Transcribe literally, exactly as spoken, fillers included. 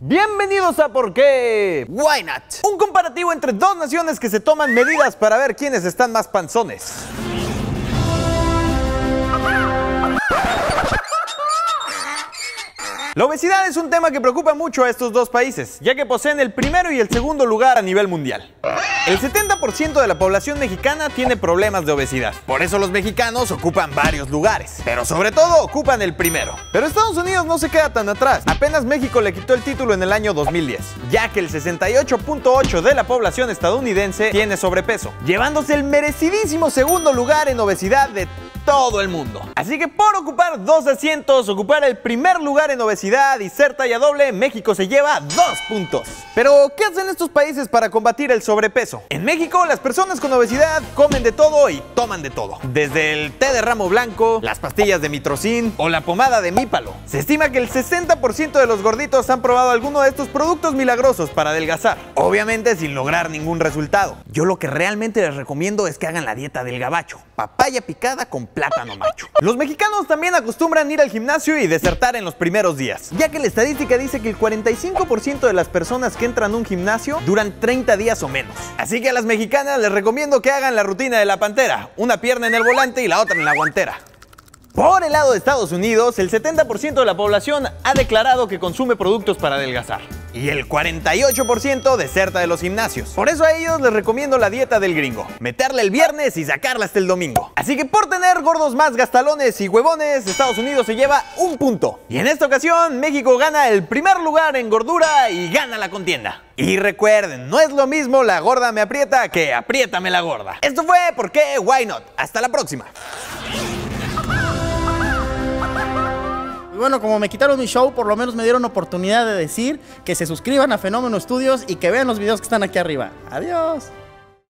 Bienvenidos a ¿Por qué? Why not? Un comparativo entre dos naciones que se toman medidas para ver quiénes están más panzones. La obesidad es un tema que preocupa mucho a estos dos países, ya que poseen el primero y el segundo lugar a nivel mundial. El setenta por ciento de la población mexicana tiene problemas de obesidad, por eso los mexicanos ocupan varios lugares, pero sobre todo ocupan el primero. Pero Estados Unidos no se queda tan atrás, apenas México le quitó el título en el año dos mil diez, ya que el sesenta y ocho punto ocho por ciento de la población estadounidense tiene sobrepeso, llevándose el merecidísimo segundo lugar en obesidad de todo el mundo. Así que por ocupar dos asientos, ocupar el primer lugar en obesidad y ser talla doble, México se lleva dos puntos. Pero, ¿qué hacen estos países para combatir el sobrepeso? En México, las personas con obesidad comen de todo y toman de todo. Desde el té de ramo blanco, las pastillas de mitrocin o la pomada de mípalo. Se estima que el sesenta por ciento de los gorditos han probado alguno de estos productos milagrosos para adelgazar, obviamente sin lograr ningún resultado. Yo lo que realmente les recomiendo es que hagan la dieta del gabacho, papaya picada con plátano macho. Los mexicanos también acostumbran ir al gimnasio y desertar en los primeros días, ya que la estadística dice que el cuarenta y cinco por ciento de las personas que entran a un gimnasio duran treinta días o menos. Así que a las mexicanas les recomiendo que hagan la rutina de la pantera, una pierna en el volante y la otra en la guantera. Por el lado de Estados Unidos, el setenta por ciento de la población ha declarado que consume productos para adelgazar. Y el cuarenta y ocho por ciento deserta de los gimnasios. Por eso a ellos les recomiendo la dieta del gringo, meterla el viernes y sacarla hasta el domingo. Así que por tener gordos más gastalones y huevones, Estados Unidos se lleva un punto. Y en esta ocasión, México gana el primer lugar en gordura y gana la contienda. Y recuerden, no es lo mismo la gorda me aprieta que apriétame la gorda. Esto fue ¿Por qué? Why not? Hasta la próxima. Bueno, como me quitaron mi show, por lo menos me dieron oportunidad de decir que se suscriban a Fenómeno Studios y que vean los videos que están aquí arriba. Adiós.